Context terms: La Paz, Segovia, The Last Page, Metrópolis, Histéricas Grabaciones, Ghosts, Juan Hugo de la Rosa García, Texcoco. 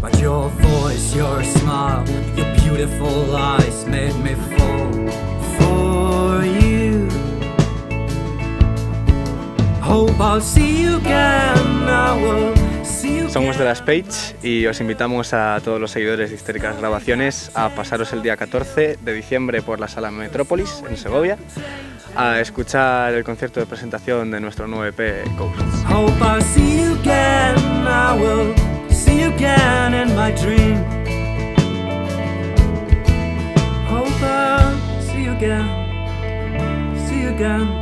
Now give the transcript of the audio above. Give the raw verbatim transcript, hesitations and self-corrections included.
By your voice, your smile, your beautiful eyes made me fall for you. Hope I'll see you again, I will see you again. Somos The Last Page y os invitamos a todos los seguidores de Histéricas Grabaciones a pasaros el día catorce de diciembre por la sala Metrópolis en Segovia a escuchar el concierto de presentación de nuestro nuevo E P Ghosts. Hope I'll see you again, I will see you again in my dream. Hope I'll see you again, see you again.